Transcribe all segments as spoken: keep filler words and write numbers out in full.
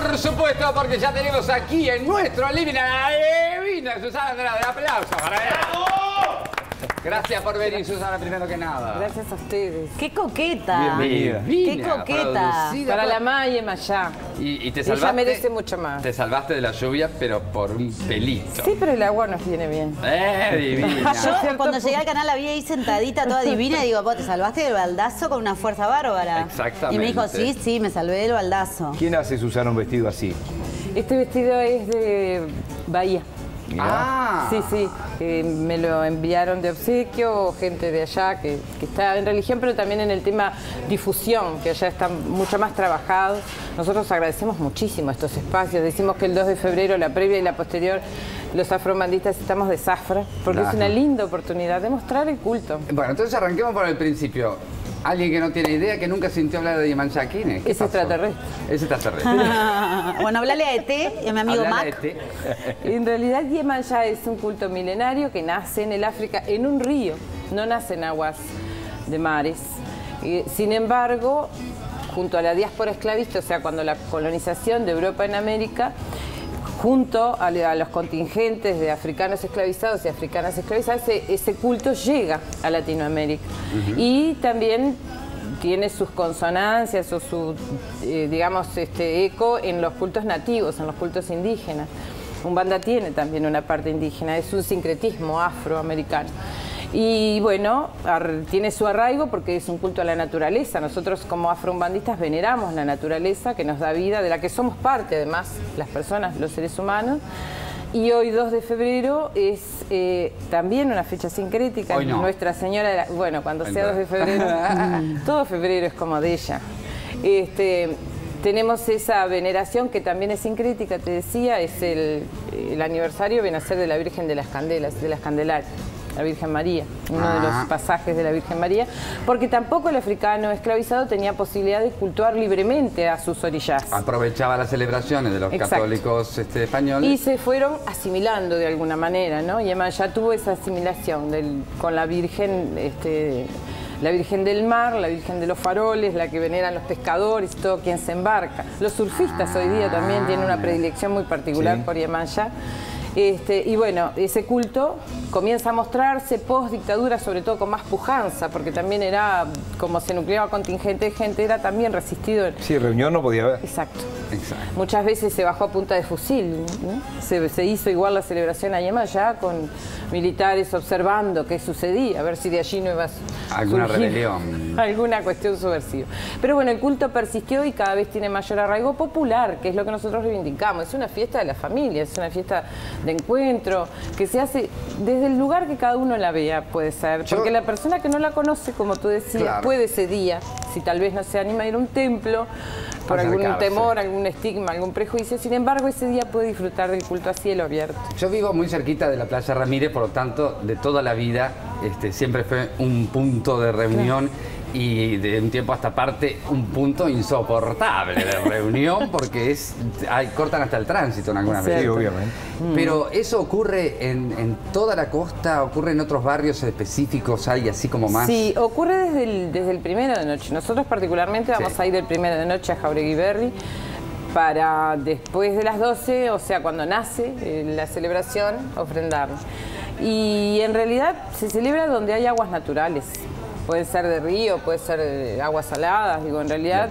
por supuesto, porque ya tenemos aquí en nuestro Adivina, Adivina, Susana Andrade. Aplausos para ella. Gracias por venir, Susana, primero que nada. Gracias a ustedes. ¡Qué coqueta! Bienvenida. ¡Qué coqueta! Para la May Iemanjá. Y, y te salvaste. Ella merece mucho más. Te salvaste de la lluvia, pero por un pelito. Sí, pero el agua nos viene bien. ¡Eh, divina! Yo cuando llegué al canal la vi ahí sentadita, toda divina, y digo, vos te salvaste del baldazo con una fuerza bárbara. Exactamente. Y me dijo, sí, sí, me salvé del baldazo. ¿Quién hace, Susana, un vestido así? Este vestido es de Bahía. Ah. Sí, sí, eh, me lo enviaron de obsequio, gente de allá que, que está en religión, pero también en el tema difusión, que allá está mucho más trabajado. Nosotros agradecemos muchísimo estos espacios. Decimos que el dos de febrero, la previa y la posterior, los afromandistas estamos de zafra, porque Ajá. es una linda oportunidad de mostrar el culto. Bueno, entonces arranquemos por el principio. Alguien que no tiene idea, que nunca sintió hablar de Iemanjá. ¿Quién es? Es extraterrestre. Es extraterrestre. Bueno, hablale a E T, a mi amigo Mac. En realidad, Iemanjá es un culto milenario que nace en el África, en un río. No nace en aguas de mares. Eh, sin embargo, junto a la diáspora esclavista, o sea, cuando la colonización de Europa en América, junto a, a los contingentes de africanos esclavizados y africanas esclavizadas, ese, ese culto llega a Latinoamérica. Uh-huh. Y también tiene sus consonancias o su, eh, digamos, este eco en los cultos nativos, en los cultos indígenas. Umbanda tiene también una parte indígena, es un sincretismo afroamericano. Y bueno, tiene su arraigo porque es un culto a la naturaleza. Nosotros como afroumbandistas veneramos la naturaleza que nos da vida, de la que somos parte además, las personas, los seres humanos. Y hoy dos de febrero es eh, también una fecha sincrética. Hoy no. Nuestra Señora, de la... bueno, cuando sea dos de febrero, todo febrero es como de ella. Este, tenemos esa veneración que también es sincrética, te decía, es el, el aniversario de nacer de la Virgen de las Candelas, de las Candelarias. La Virgen María, uno ah. de los pasajes de la Virgen María, porque tampoco el africano esclavizado tenía posibilidad de cultuar libremente a sus orillas. Aprovechaba las celebraciones de los Exacto. católicos este, españoles. Y se fueron asimilando de alguna manera, ¿no? Iemanjá tuvo esa asimilación del, con la Virgen, este, la Virgen del Mar, la Virgen de los Faroles, la que veneran los pescadores, todo quien se embarca. Los surfistas ah. hoy día también tienen una predilección muy particular sí. por Iemanjá. Este, y bueno, ese culto comienza a mostrarse post dictadura, sobre todo con más pujanza, porque también era, como se nucleaba contingente de gente, era también resistido. Sí, reunión no podía haber. Exacto. Exacto. Muchas veces se bajó a punta de fusil, ¿no? se, se hizo igual la celebración a Iemanjá con militares observando qué sucedía, a ver si de allí no iba a alguna rebelión, alguna cuestión subversiva. Pero bueno, el culto persistió y cada vez tiene mayor arraigo popular, que es lo que nosotros reivindicamos. Es una fiesta de la familia, es una fiesta de encuentro, que se hace desde el lugar que cada uno la vea, puede ser. Porque Yo... la persona que no la conoce, como tú decías, claro. puede ese día, si tal vez no se anima a ir a un templo, por Acercarse. algún temor, algún estigma, algún prejuicio. Sin embargo, ese día puede disfrutar del culto a cielo abierto. Yo vivo muy cerquita de la Playa Ramírez, por lo tanto, de toda la vida, este, siempre fue un punto de reunión. Claro. Y de un tiempo a esta parte, un punto insoportable de reunión, porque es hay, cortan hasta el tránsito en algunas veces. Sí, obviamente. Pero eso ocurre en, en toda la costa, ocurre en otros barrios específicos, hay así como más. Sí, ocurre desde el, desde el primero de noche. Nosotros particularmente vamos sí. a ir el primero de noche a Jaureguiberry para después de las doce, o sea, cuando nace eh, la celebración, ofrendar. Y en realidad se celebra donde hay aguas naturales. Puede ser de río, puede ser de aguas saladas, digo, en realidad.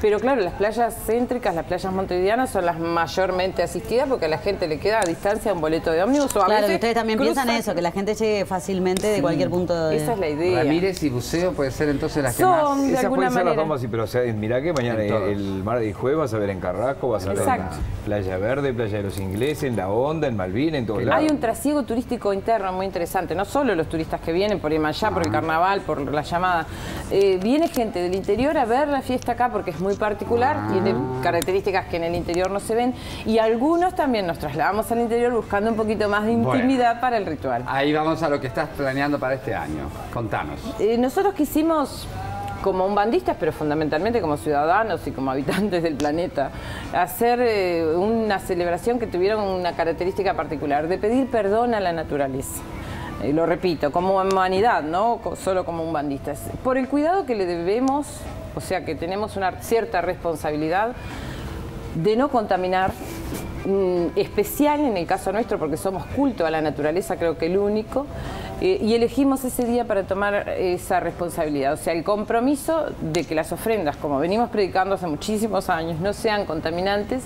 Pero claro, las playas céntricas, las playas montevideanas son las mayormente asistidas porque a la gente le queda a distancia un boleto de ómnibus. O a claro, ustedes también cruzan... piensan eso, que la gente llegue fácilmente de sí. cualquier punto de... Esa es la idea. Ramírez y Buceo puede ser entonces las son, que más... Esas pueden manera. ser las tomas, pero o sea, mirá que mañana el martes y jueves vas a ver en Carrasco, vas a Exacto. ver en Playa Verde, Playa de los Ingleses, en La Onda, en Malvina, en todo claro. lado. Hay un trasiego turístico interno muy interesante, no solo los turistas que vienen por Iemanjá, ah. por el carnaval, por la llamada. Eh, viene gente del interior a ver la fiesta acá porque es muy particular, ah. tiene características que en el interior no se ven y algunos también nos trasladamos al interior buscando un poquito más de intimidad bueno, para el ritual. Ahí vamos a lo que estás planeando para este año. Contanos. Eh, nosotros quisimos, como umbandistas, pero fundamentalmente como ciudadanos y como habitantes del planeta, hacer eh, una celebración que tuviera una característica particular, de pedir perdón a la naturaleza. Y lo repito, como humanidad, no solo como umbandistas, por el cuidado que le debemos, o sea que tenemos una cierta responsabilidad de no contaminar, especial en el caso nuestro porque somos culto a la naturaleza, creo que el único, eh, y elegimos ese día para tomar esa responsabilidad, o sea, el compromiso de que las ofrendas, como venimos predicando hace muchísimos años, no sean contaminantes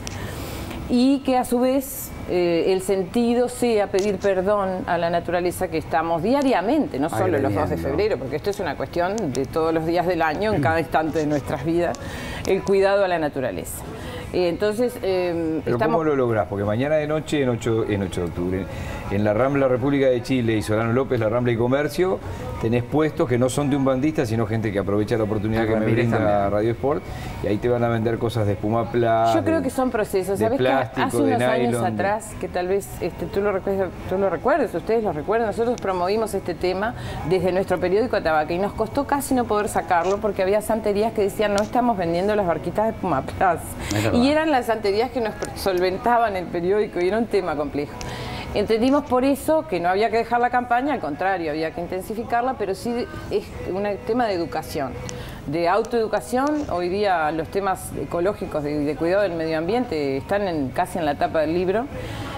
y que a su vez eh, el sentido sea pedir perdón a la naturaleza, que estamos diariamente, no solo los dos de febrero, porque esto es una cuestión de todos los días del año, en cada instante de nuestras vidas, el cuidado a la naturaleza. Entonces, eh, Pero estamos... ¿cómo lo lográs? Porque mañana de noche, en ocho de octubre, en la Rambla República de Chile y Solano López, la Rambla y Comercio, tenés puestos que no son de umbandistas, sino gente que aprovecha la oportunidad que, que me brinda también Radio Sport, y ahí te van a vender cosas de espuma plástica. Yo creo que son procesos, ¿sabes? Plástico, hace unos nylon, años atrás, que tal vez este, tú, lo recuerdes, tú lo recuerdes, ustedes lo recuerdan, nosotros promovimos este tema desde nuestro periódico Atabaque y nos costó casi no poder sacarlo porque había santerías que decían no estamos vendiendo las barquitas de espuma plástica. Y eran las santerías que nos solventaban el periódico y era un tema complejo. Entendimos por eso que no había que dejar la campaña, al contrario, había que intensificarla, pero sí es un tema de educación, de autoeducación. Hoy día los temas ecológicos de, de cuidado del medio ambiente están en, casi en la tapa del libro.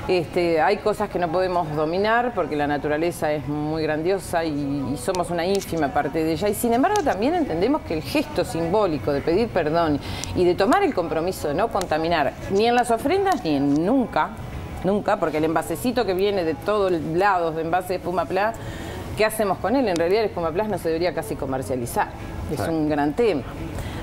Este, hay cosas que no podemos dominar porque la naturaleza es muy grandiosa y, y somos una ínfima parte de ella, y sin embargo también entendemos que el gesto simbólico de pedir perdón y de tomar el compromiso de no contaminar ni en las ofrendas ni en nunca, nunca, porque el envasecito que viene de todos lados de envase de espuma plá, ¿qué hacemos con él? En realidad el espuma plá no se debería casi comercializar, es un gran tema.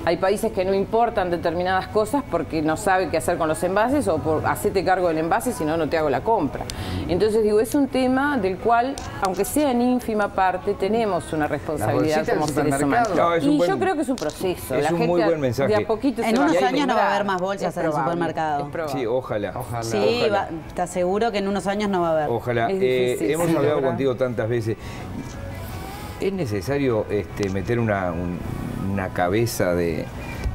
Hay países que no importan determinadas cosas porque no saben qué hacer con los envases, o por hacerte cargo del envase, si no, no te hago la compra. Entonces, digo, es un tema del cual, aunque sea en ínfima parte, tenemos una responsabilidad como seres humanos. No, y buen, yo creo que es un proceso. Es la un gente muy buen mensaje. De a poquito en se unos va años a no va a haber más bolsas en el supermercado. Sí, ojalá. ojalá sí, ojalá. Va, te aseguro que en unos años no va a haber. Ojalá. Difícil, eh, hemos sí, hablado contigo tantas veces. ¿Es necesario este, meter una... Un, una cabeza de,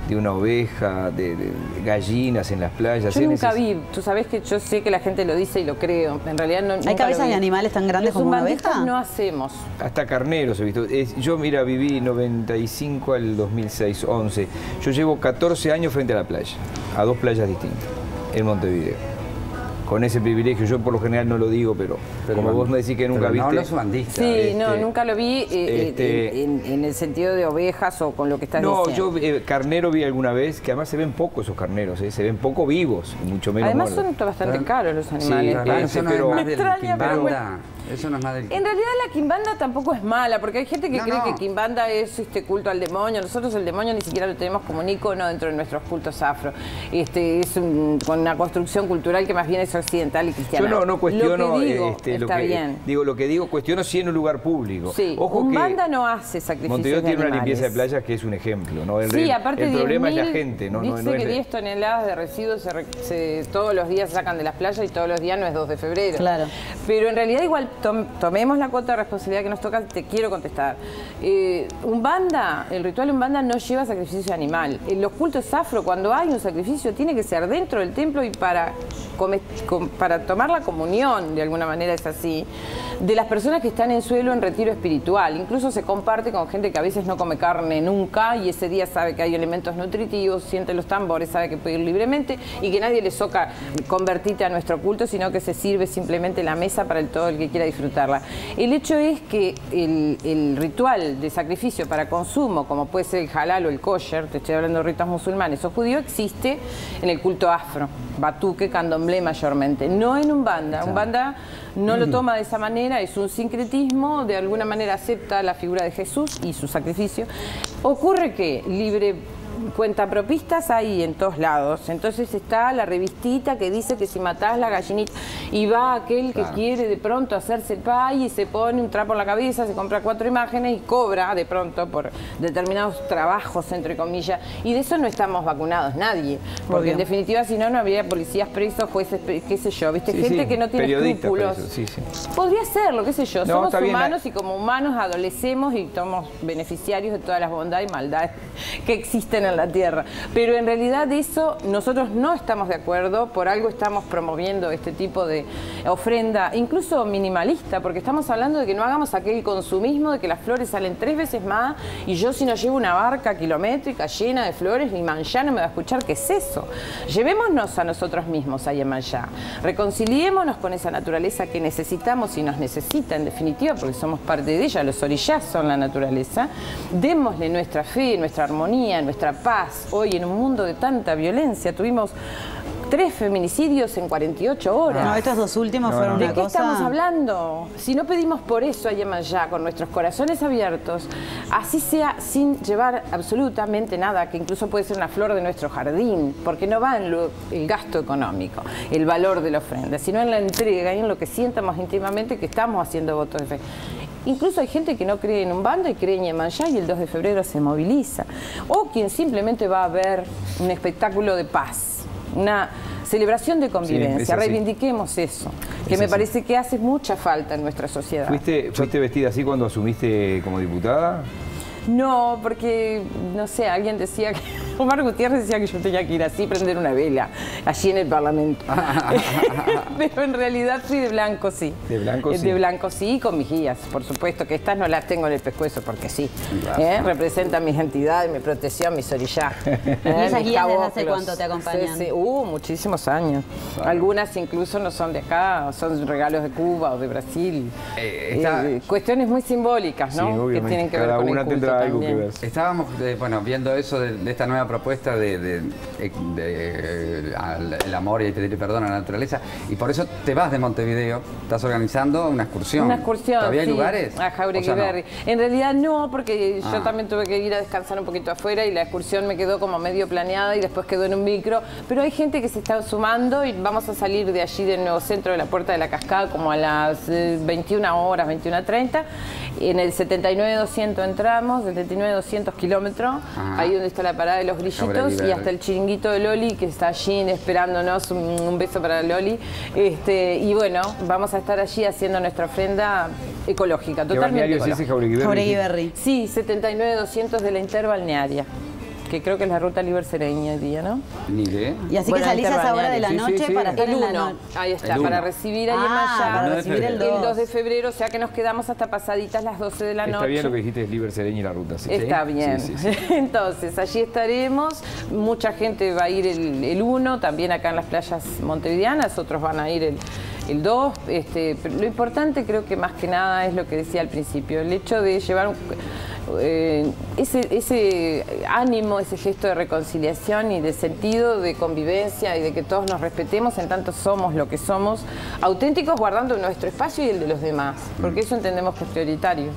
de una oveja, de, de gallinas en las playas? Yo nunca vi, tú sabes que yo sé que la gente lo dice y lo creo, en realidad no. ¿Hay cabezas de animales tan grandes como una oveja? No hacemos. Hasta carneros he visto. Es, yo, mira, viví noventa y cinco al dos mil seis, once. Yo llevo catorce años frente a la playa, a dos playas distintas, en Montevideo. Con ese privilegio, yo por lo general no lo digo, pero, pero como vos me decís que nunca viste... no los bandistas. Sí, este, no, nunca lo vi eh, este, en, en el sentido de ovejas o con lo que estás no, diciendo. No, yo eh, carnero vi alguna vez, que además se ven pocos esos carneros, eh, se ven poco vivos, mucho menos... Además muertos. Son bastante ¿verdad? Caros los animales. Sí, claro, ese, no pero, me extraña, pero bueno. Eso no es más del... En realidad la Quimbanda tampoco es mala, porque hay gente que no, cree no. que Quimbanda es este culto al demonio. Nosotros el demonio ni siquiera lo tenemos como un icono dentro de nuestros cultos afro. Este, es un, con una construcción cultural que más bien es occidental y cristiana. Yo no, no cuestiono, lo que digo, este, está lo que, bien. Digo, lo que digo, cuestiono si en un lugar público. Sí, Umbanda no hace sacrificios. Montevideo tiene animales. Una limpieza de playas que es un ejemplo, ¿no? El, sí, aparte el problema mil, es la gente. No, dice no, no que diez toneladas de residuos se, se, todos los días se sacan de las playas y todos los días no es dos de febrero. Claro. Pero en realidad igual tomemos la cuota de responsabilidad que nos toca, te quiero contestar. Eh, Umbanda, el ritual Umbanda no lleva sacrificio animal. En los cultos afro, cuando hay un sacrificio, tiene que ser dentro del templo y para, come, com, para tomar la comunión, de alguna manera es así, de las personas que están en suelo en retiro espiritual. Incluso se comparte con gente que a veces no come carne nunca y ese día sabe que hay elementos nutritivos, siente los tambores, sabe que puede ir libremente y que nadie le soca convertirte a nuestro culto, sino que se sirve simplemente la mesa para el todo el que quiera disfrutarla. El hecho es que el, el ritual de sacrificio para consumo, como puede ser el halal o el kosher, te estoy hablando de ritos musulmanes o judío, existe en el culto afro, batuque, candomblé mayormente, no en Umbanda. Umbanda no lo toma de esa manera, es un sincretismo, de alguna manera acepta la figura de Jesús y su sacrificio. Ocurre que libre cuentapropistas hay en todos lados, entonces está la revistita que dice que si matás la gallinita, y va aquel que claro. quiere de pronto hacerse el pay y se pone un trapo en la cabeza, se compra cuatro imágenes y cobra de pronto por determinados trabajos, entre comillas, y de eso no estamos vacunados, nadie, porque obvio. En definitiva si no, no habría policías presos, jueces, qué sé yo, viste, sí, gente sí. que no tiene escrúpulos, sí, sí. podría serlo, qué sé yo, no, somos humanos bien. Y como humanos adolecemos y somos beneficiarios de todas las bondades y maldades que existen en en la tierra. Pero en realidad eso nosotros no estamos de acuerdo, por algo estamos promoviendo este tipo de ofrenda, incluso minimalista, porque estamos hablando de que no hagamos aquel consumismo de que las flores salen tres veces más y yo si no llevo una barca kilométrica llena de flores, Iemanjá no me va a escuchar. ¿Qué es eso? Llevémonos a nosotros mismos a Iemanjá, reconciliémonos con esa naturaleza que necesitamos y nos necesita en definitiva, porque somos parte de ella, los orillás son la naturaleza. Démosle nuestra fe, nuestra armonía, nuestra paz. Hoy en un mundo de tanta violencia tuvimos tres feminicidios en cuarenta y ocho horas. No, estos dos últimos no, fueron una cosa... ¿De qué estamos hablando? Si no pedimos por eso a Iemanjá, con nuestros corazones abiertos, así sea sin llevar absolutamente nada, que incluso puede ser una flor de nuestro jardín, porque no va en lo, el gasto económico, el valor de la ofrenda, sino en la entrega y en lo que sientamos íntimamente que estamos haciendo votos de fe. Incluso hay gente que no cree en Umbanda y cree en Iemanjá y el dos de febrero se moviliza. O quien simplemente va a ver un espectáculo de paz. Una celebración de convivencia, sí, reivindiquemos sí. eso, que es me así. parece que hace mucha falta en nuestra sociedad. ¿Fuiste, fuiste vestida así cuando asumiste como diputada? No, porque, no sé, alguien decía que... Omar Gutiérrez decía que yo tenía que ir así, prender una vela, allí en el Parlamento. Pero en realidad fui de blanco, sí. De blanco, sí. De blanco, sí, con mis guías, por supuesto, que estas no las tengo en el pescuezo, porque sí. ¿Eh? Representan mis entidades, mi protección, mis orillás. ¿Eh? ¿Y esas guías desde hace cuánto te acompañan? Sí, sí. Uh, muchísimos años. Algunas incluso no son de acá, son regalos de Cuba o de Brasil. Eh, esta... eh, cuestiones muy simbólicas, ¿no? Sí, que tienen que ver con el culto. Algo que ver. Estábamos eh, bueno, viendo eso de, de esta nueva propuesta de, de, de, de al, el amor y perdón a la naturaleza, y por eso te vas de Montevideo, estás organizando una excursión. Una excursión. ¿Todavía hay sí, lugares? A Jaureguiberry. O sea, no. En realidad no, porque ah. yo también tuve que ir a descansar un poquito afuera y la excursión me quedó como medio planeada y después quedó en un micro, pero hay gente que se está sumando y vamos a salir de allí del nuevo centro de la Puerta de la Cascada como a las eh, veintiuna horas, veintiuna treinta, en el setenta y nueve doscientos entramos. Del setenta y nueve doscientos kilómetros, ahí donde está la parada de los grillitos y hasta el chiringuito de Loli, que está allí esperándonos. Un, un beso para Loli. Este, y bueno, vamos a estar allí haciendo nuestra ofrenda ecológica, totalmente ecológica. Jaureguiberry. Sí, setenta y nueve doscientos de la Interbalnearia, que creo que es la ruta Liber-Sereña el día, ¿no? Ni idea. Y así bueno, que salís a esa hora de la noche sí, sí, sí. para estar el uno. En la no... Ahí está, el para recibir a ah, Iemanjá, para recibir el dos. El dos de febrero, o sea que nos quedamos hasta pasaditas las doce de la noche. Está bien lo que dijiste, es Liber-Sereña y la ruta. ¿Sí? Está bien. Sí, sí, sí. Entonces, allí estaremos. Mucha gente va a ir el uno, también acá en las playas montevideanas, otros van a ir el... El dos, este, lo importante creo que más que nada es lo que decía al principio, el hecho de llevar eh, ese, ese ánimo, ese gesto de reconciliación y de sentido de convivencia y de que todos nos respetemos, en tanto somos lo que somos, auténticos guardando nuestro espacio y el de los demás, porque eso entendemos que es prioritario.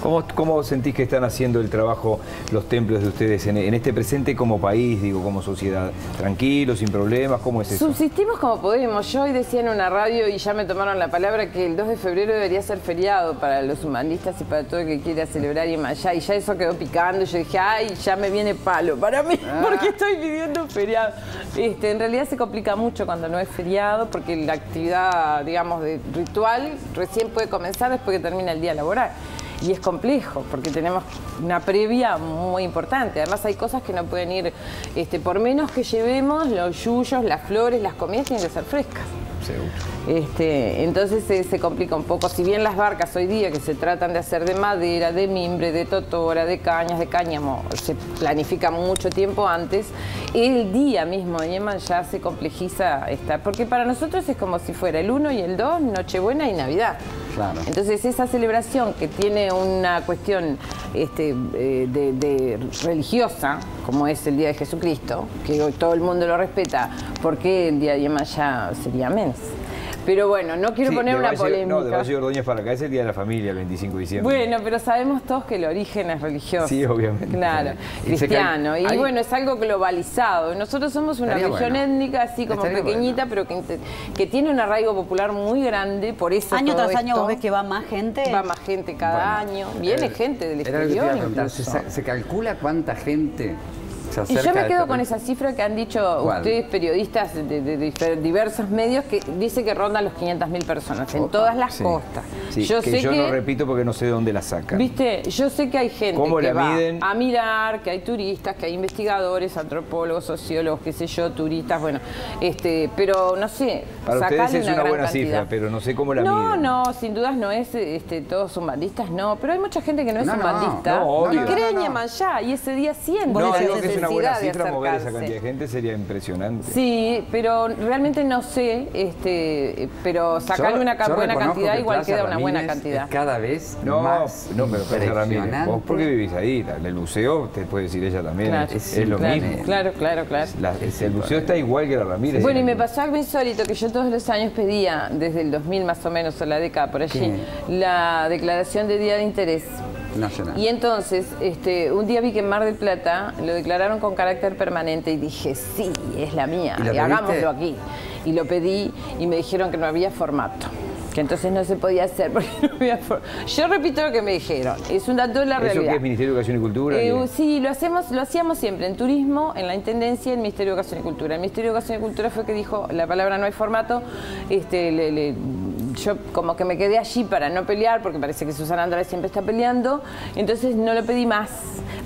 ¿Cómo, cómo sentís que están haciendo el trabajo los templos de ustedes en, en este presente como país, digo, como sociedad? ¿Tranquilos, sin problemas? ¿Cómo es eso? Subsistimos como podemos. Yo hoy decía en una radio, y ya me tomaron la palabra, que el dos de febrero debería ser feriado para los umbandistas y para todo el que quiera celebrar Iemanjá. Y ya eso quedó picando. Yo dije, ay, ya me viene palo para mí, porque estoy pidiendo un feriado. Este, en realidad se complica mucho cuando no es feriado, porque la actividad, digamos, de ritual recién puede comenzar después que termina el día laboral. Y es complejo, porque tenemos una previa muy importante. Además hay cosas que no pueden ir, este, por menos que llevemos los yuyos, las flores, las comidas tienen que ser frescas. Seguro. Este, entonces se, se complica un poco. Si bien las barcas hoy día que se tratan de hacer de madera, de mimbre, de totora, de cañas, de cáñamo, se planifica mucho tiempo antes, el día mismo de Iemanjá se complejiza esta, porque para nosotros es como si fuera el uno y el dos, Nochebuena y Navidad. Claro. Entonces esa celebración que tiene una cuestión este, de, de religiosa, como es el Día de Jesucristo, que hoy todo el mundo lo respeta, ¿por qué el Día de Iemanjá sería menos? Pero bueno, no quiero sí, poner una Valle, polémica. No, de Valle Ordóñez para acá, es el Día de la Familia, el veinticinco de diciembre. Bueno, pero sabemos todos que el origen es religioso. Sí, obviamente. Claro, sí. cristiano. Y, y bueno, es algo globalizado. Nosotros somos una Estaría región bueno. étnica así como Estaría pequeñita, bueno. pero que, que tiene un arraigo popular muy grande, por eso Año todo tras esto, año vos ves que va más gente. Va más gente cada bueno, año. Viene el, gente del exterior. Se, se calcula cuánta gente Y yo me quedo con esa cifra que han dicho ¿cuál? Ustedes, periodistas de, de, de diversos medios, que dice que rondan los quinientas mil personas en todas las sí, costas. Sí, yo que sé yo que, no repito porque no sé de dónde la sacan. Viste, yo sé que hay gente que va miden? a mirar, que hay turistas, que hay investigadores, antropólogos, sociólogos, qué sé yo, turistas, bueno, este, pero no sé. Para ustedes es una, una buena cantidad. cifra, pero no sé cómo la no, miden. No, no, sin dudas no es este, todos umbandistas, no, pero hay mucha gente que no es no, umbandista no, no, obvio, y cree en Iemanjá y ese día siente. No, digo que es una buena cifra, mover esa cantidad de gente sería impresionante. Sí, pero realmente no sé, este, pero sacarle una yo buena cantidad que igual queda Ramírez una buena cantidad. Cada vez no, más no, pero Plaza Ramírez, vos porque vivís ahí, en el buceo, te puede decir ella también, claro, es, sí, es lo claro, mismo. Claro, claro, claro. La, es el buceo está igual que la Ramírez. Bueno, y me pasó algo insólito, que yo todos los años pedía, desde el dos mil más o menos, o la década por allí, ¿qué? La declaración de día de interés nacional. Y entonces, este, un día vi que en Mar del Plata lo declararon con carácter permanente y dije, sí, es la mía, ¿y y hagámoslo aquí? Y lo pedí y me dijeron que no había formato, que entonces no se podía hacer porque no había formato. Yo repito lo que me dijeron, es un dato de la realidad. ¿Eso qué es Ministerio de Educación y Cultura? Eh, sí, lo, hacemos, lo hacíamos siempre en turismo, en la Intendencia y en el Ministerio de Educación y Cultura. El Ministerio de Educación y Cultura fue que dijo, la palabra no hay formato, este, le... le yo como que me quedé allí para no pelear, porque parece que Susana Andrade siempre está peleando, entonces no lo pedí más.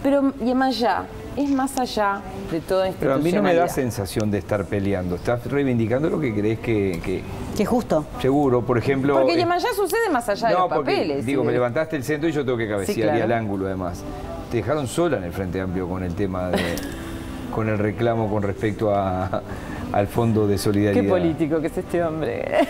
Pero Iemanjá es más allá de toda institucionalidad. Pero a mí no me da sensación de estar peleando, estás reivindicando lo que crees que... Que, que justo. Seguro, por ejemplo... Porque Iemanjá eh, sucede más allá no, de los porque, papeles. Digo, ¿sí? Me levantaste el centro y yo tengo que cabecear sí, claro. y al ángulo además. Te dejaron sola en el Frente Amplio con el tema de... con el reclamo con respecto a, al Fondo de Solidaridad. Qué político que es este hombre.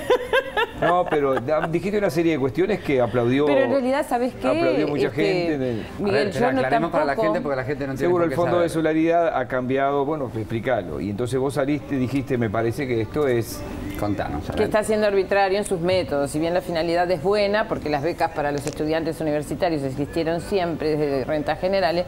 No, pero dijiste una serie de cuestiones que aplaudió. Pero en realidad, ¿sabes qué? Aplaudió mucha este, gente. Del... Miguel, ver, yo no aclaremos tampoco... para la gente porque la gente no tiene seguro el Fondo saber. De Solidaridad ha cambiado, bueno, explícalo. Y entonces vos saliste y dijiste, me parece que esto es... Contanos. Que está siendo arbitrario en sus métodos. Si bien la finalidad es buena, porque las becas para los estudiantes universitarios existieron siempre desde rentas generales,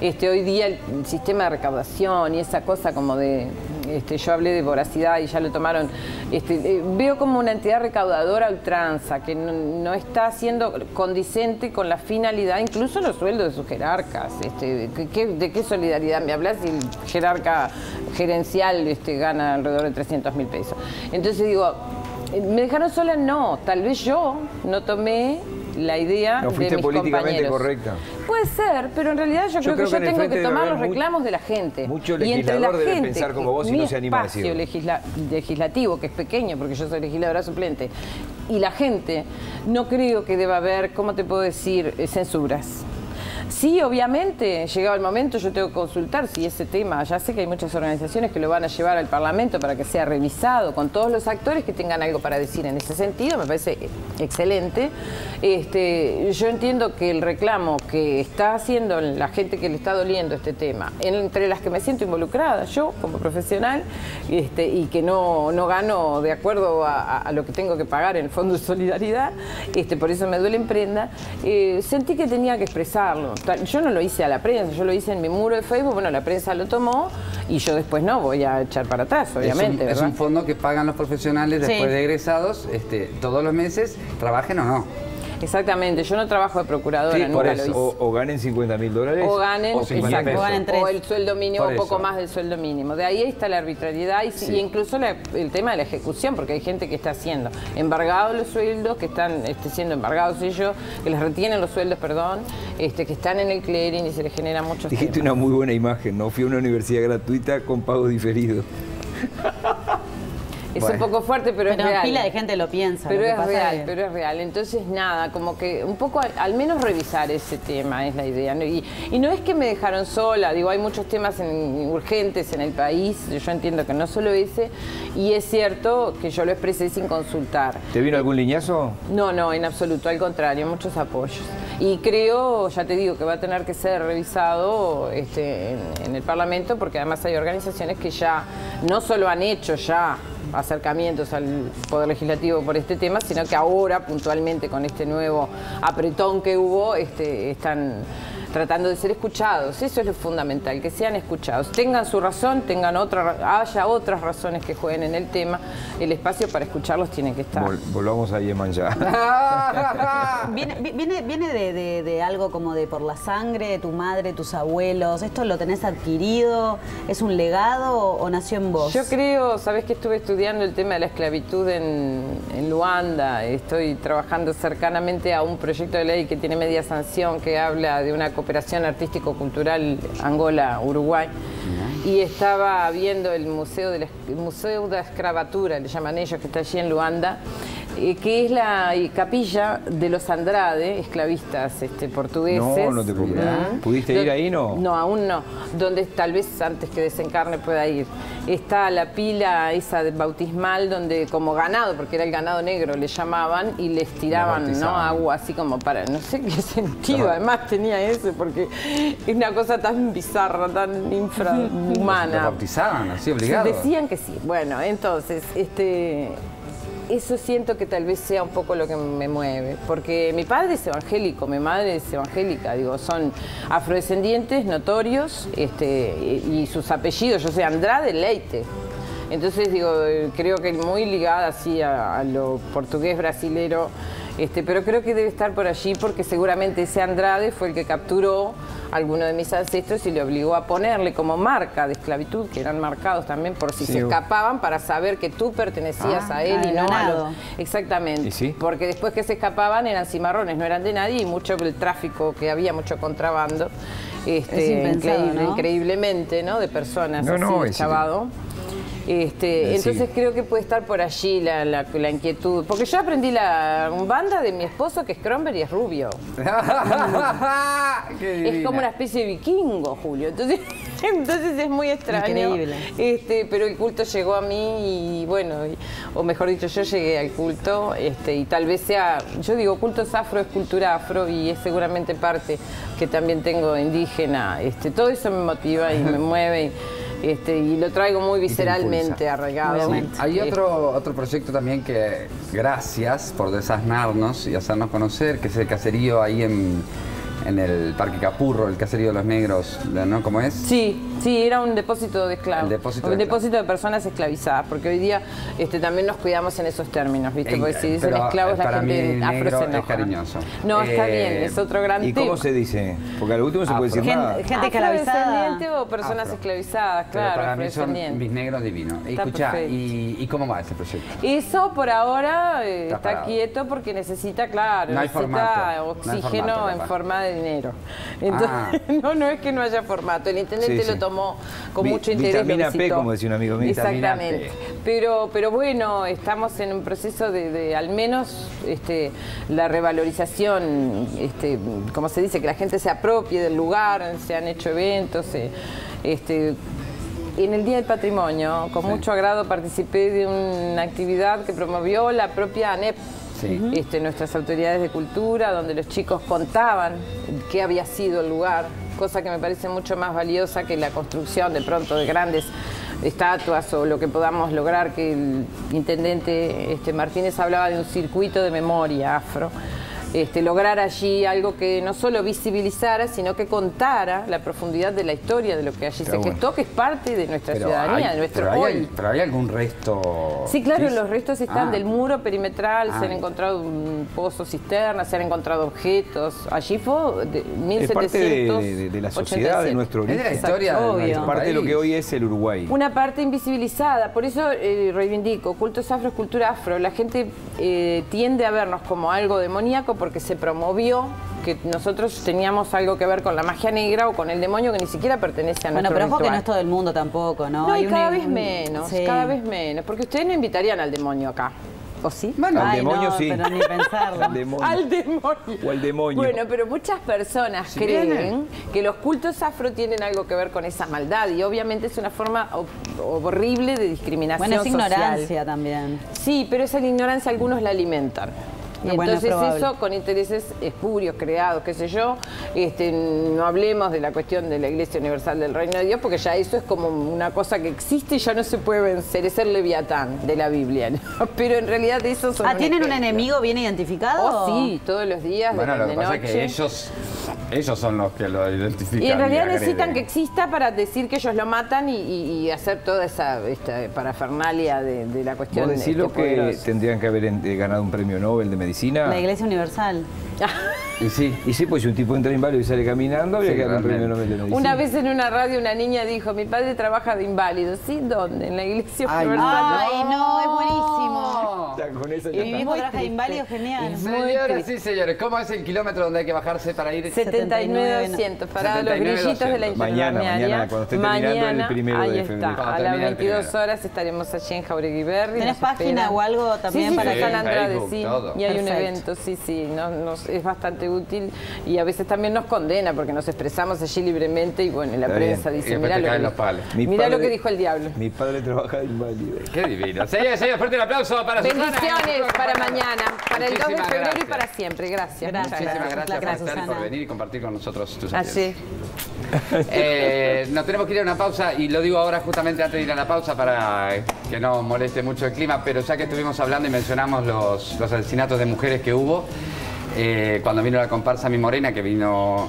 este, hoy día el sistema de recaudación y esa cosa como de... Este, yo hablé de voracidad y ya lo tomaron. Este, eh, veo como una entidad recaudadora ultranza, que no, no está siendo condicente con la finalidad, incluso los sueldos de sus jerarcas. Este, ¿de, qué, ¿De qué solidaridad me hablas si el jerarca gerencial este, gana alrededor de trescientos mil pesos? Entonces digo, ¿me dejaron sola? No, tal vez yo no tomé la idea no, de mis políticamente compañeros. Correcta. Puede ser, pero en realidad yo, yo creo, creo que, que yo tengo que tomar los reclamos muy, de la gente. Mucho legislador debe pensar como vos y no se anima a decirlo. Mi espacio legislativo, que es pequeño, porque yo soy legisladora suplente, y la gente, no creo que deba haber, ¿cómo te puedo decir?, censuras. Sí, obviamente, llegado el momento yo tengo que consultar si ese tema, ya sé que hay muchas organizaciones que lo van a llevar al Parlamento para que sea revisado con todos los actores que tengan algo para decir en ese sentido, me parece excelente. Este, yo entiendo que el reclamo que está haciendo la gente que le está doliendo este tema, entre las que me siento involucrada yo como profesional este, y que no, no gano de acuerdo a, a lo que tengo que pagar en el Fondo de Solidaridad, este, por eso me duele en prenda, eh, sentí que tenía que expresarlo. Yo no lo hice a la prensa, yo lo hice en mi muro de Facebook, bueno, la prensa lo tomó y yo después no, voy a echar para atrás, obviamente. Es un, es un fondo que pagan los profesionales después sí. de egresados este, todos los meses, trabajen o no. Exactamente, yo no trabajo de procuradora, sí, nunca por eso, lo hice. O, o ganen cincuenta mil dólares o ganen, o, exacto, o, ganen tres. O el sueldo mínimo, un poco más del sueldo mínimo. De ahí está la arbitrariedad y, sí. y incluso la, el tema de la ejecución, porque hay gente que está haciendo embargados los sueldos, que están este, siendo embargados ellos, que les retienen los sueldos, perdón, este, que están en el clearing y se les genera muchos dijiste temas. Una muy buena imagen, ¿no? Fui a una universidad gratuita con pago diferido. Es bueno. un poco fuerte, pero, pero es real. Pila de gente lo piensa. Pero lo es real, es... pero es real. Entonces, nada, como que un poco, al, al menos revisar ese tema es la idea. ¿No? Y, y no es que me dejaron sola, digo, hay muchos temas en, urgentes en el país, yo entiendo que no solo ese, y es cierto que yo lo expresé sin consultar. ¿Te vino eh, algún liñazo? No, no, en absoluto, al contrario, muchos apoyos. Y creo, ya te digo, que va a tener que ser revisado este, en, en el Parlamento, porque además hay organizaciones que ya no solo han hecho ya acercamientos al Poder Legislativo por este tema, sino que ahora puntualmente con este nuevo apretón que hubo, este, están tratando de ser escuchados. Eso es lo fundamental, que sean escuchados. Tengan su razón, tengan otra, haya otras razones que jueguen en el tema. El espacio para escucharlos tiene que estar. Vol volvamos a Iemanjá. Viene, viene, viene de, de, de algo como de por la sangre, de tu madre, tus abuelos. ¿Esto lo tenés adquirido? ¿Es un legado o, o nació en vos? Yo creo, sabés que estuve estudiando el tema de la esclavitud en, en Luanda. Estoy trabajando cercanamente a un proyecto de ley que tiene media sanción, que habla de una cooperación artístico-cultural Angola-Uruguay. Y estaba viendo el Museo de la, el Museo de la Escravatura, le llaman ellos, que está allí en Luanda, eh, que es la capilla de los Andrade, esclavistas este, portugueses. No, no te puedo creer. ¿Pudiste ir ahí, no? No, aún no. Donde tal vez antes que desencarne pueda ir. Está la pila esa bautismal donde como ganado, porque era el ganado negro, le llamaban y les tiraban, ¿no?, agua así como para... No sé qué sentido, además tenía ese, porque es una cosa tan bizarra, tan infrahumana. ¿Lo bautizaban así obligado? Decían que sí. Bueno, entonces, este... eso siento que tal vez sea un poco lo que me mueve, porque mi padre es evangélico, mi madre es evangélica, digo, son afrodescendientes notorios, este, y sus apellidos, yo soy Andrade Leite. Entonces, digo, creo que muy ligada así a, a lo portugués brasilero, este, pero creo que debe estar por allí porque seguramente ese Andrade fue el que capturó a alguno de mis ancestros y le obligó a ponerle como marca de esclavitud, que eran marcados también por si sí, se u... escapaban, para saber que tú pertenecías ah, a él y no a los... Exactamente. ¿Y sí? Porque después que se escapaban eran cimarrones, no eran de nadie, y mucho el tráfico, que había mucho contrabando, este, es impensado, increíble, ¿no?, increíblemente, ¿no?, de personas no, no, así, es chavado. Este, entonces creo que puede estar por allí la, la, la inquietud. Porque yo aprendí la Umbanda de mi esposo, que es Cromberg y es rubio. Es como una especie de vikingo, Julio. Entonces, entonces es muy extraño. Este, pero el culto llegó a mí y bueno, y, o mejor dicho, yo llegué al culto. Este, y tal vez sea, yo digo, culto es afro, es cultura afro y es seguramente parte que también tengo indígena. Este, todo eso me motiva y me mueve. Y, Este, y lo traigo muy visceralmente arraigado. Sí. Hay otro, otro proyecto también que, gracias por desasnarnos y hacernos conocer, que es el caserío ahí en, en el Parque Capurro, el caserío de los negros, ¿no? ¿Cómo es? Sí, sí, era un depósito de esclavos. Depósito un de depósito esclavos. de personas esclavizadas, porque hoy día este, también nos cuidamos en esos términos, ¿viste? Porque si dicen pero esclavos, la gente afro se enoja. Es cariñoso. No, eh, está bien, es otro gran tema. ¿Y cómo se dice? Porque al último se afro. puede decir Gen nada. Gente esclavizada. O personas afro. esclavizadas, claro. Pero para mí son mis negros divinos. Escuchá, y, ¿y cómo va ese proyecto? Eso por ahora eh, está, está quieto porque necesita, claro, no necesita formato, oxígeno no formato, en forma de dinero. Entonces, ah. no, no es que no haya formato. El intendente sí, sí. lo tomó con Vi, mucho interés. Vitamina P, como decía un amigo mío. Exactamente. Pero, pero bueno, estamos en un proceso de, de al menos este, la revalorización, este, como se dice, que la gente se apropie del lugar, se han hecho eventos. Se, este, en el Día del Patrimonio, con sí. mucho agrado participé de una actividad que promovió la propia ANEP. Sí. Este, nuestras autoridades de cultura, donde los chicos contaban qué había sido el lugar, cosa que me parece mucho más valiosa que la construcción de pronto de grandes estatuas o lo que podamos lograr, que el intendente este, Martínez hablaba de un circuito de memoria afro. Este, lograr allí algo que no solo visibilizara, sino que contara la profundidad de la historia de lo que allí pero se bueno. gestó, que es parte de nuestra pero ciudadanía, hay, de nuestro pero hoy. Hay, ¿Pero hay algún resto? Sí, claro, ¿sí? Los restos están ah. del muro perimetral, ah. se han encontrado un pozo cisterna, se han encontrado objetos. Allí fue de mil setecientos ochenta y siete. Es parte de, de, de la sociedad, de nuestro origen. Es de la historia de nuestro parte país. de lo que hoy es el Uruguay. Una parte invisibilizada, por eso eh, reivindico, cultos afro, cultura afro. La gente eh, tiende a vernos como algo demoníaco, porque se promovió que nosotros teníamos algo que ver con la magia negra o con el demonio, que ni siquiera pertenece a nuestro Bueno, pero ojo que no es todo el mundo tampoco, ¿no? No, Hay y cada un... vez menos, sí. cada vez menos, porque ustedes no invitarían al demonio acá. ¿O sí? Bueno, al demonio no, sí. Pero ni pensarlo. Al demonio. Al demonio. O al demonio. Bueno, pero muchas personas sí, creen bien. que los cultos afro tienen algo que ver con esa maldad y obviamente es una forma horrible de discriminación social. Bueno, es ignorancia social. también. Sí, pero esa ignorancia algunos la alimentan. Y entonces probable. Eso con intereses espurios creados, qué sé yo, este, no hablemos de la cuestión de la Iglesia Universal del Reino de Dios, porque ya eso es como una cosa que existe y ya no se puede vencer, es el Leviatán de la Biblia, ¿no? Pero en realidad de eso son... Ah, ¿tienen un enemigo bien identificado? Oh, sí, todos los días, bueno, de noche. Bueno, lo que pasa es que ellos, ellos son los que lo identifican. Y en realidad y necesitan que exista para decir que ellos lo matan y, y hacer toda esa esta parafernalia de, de la cuestión. ¿Vos decís lo que poderoso. Tendrían que haber en, eh, ganado un premio Nobel de medicina? La Iglesia Universal. Y sí, y sí, pues si un tipo entra en inválido y sale caminando, había sí, que ganar un premio Nobel de medicina. Una vez en una radio una niña dijo, mi padre trabaja de inválido. ¿Sí? ¿Dónde? En la Iglesia ay, Universal. Ay, no, no, es buenísimo. Ya, con eso ya y mi trabaja de inválido, genial. Señores, sí, señores, ¿cómo es el kilómetro donde hay que bajarse para ir? setenta y nueve doscientos, para los grillitos de la Interbalnearia. Mañana, mañana, cuando esté terminando el primero de febrero. Está, a las veintidós horas estaremos allí en Jaureguiberry. ¿Tenés página o algo también sí, sí, para sí, Susana Andrade? Sí, todo. Y hay perfecto. Un evento, sí, sí, no, nos, es bastante útil y a veces también nos condena porque nos expresamos allí libremente y bueno, y la está prensa bien. Dice, mirá, lo que, los mi mirá padre, lo que dijo el diablo. Mi padre trabaja de inválido. Qué divino. Señores, señores, fuerte el aplauso para Susana. Bendiciones para mañana, para el dos de febrero y para siempre. Gracias. Muchísimas gracias por estar, por venir y compartir con nosotros tus años. Eh, nos tenemos que ir a una pausa y lo digo ahora justamente antes de ir a la pausa para que no moleste mucho el clima, pero ya que estuvimos hablando y mencionamos los, los asesinatos de mujeres que hubo, eh, cuando vino la comparsa Mi Morena, que vino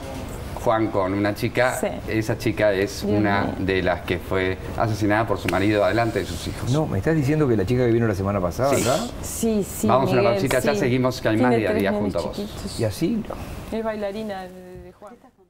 Juan con una chica, sí. Esa chica es Dios una mío. De las que fue asesinada por su marido adelante de sus hijos. No, me estás diciendo que la chica que vino la semana pasada, sí. ¿Verdad? Sí, sí, vamos Miguel, a una pausita, sí. Ya seguimos, que hay más día a día junto a vos. Y así no. Es bailarina de Juan.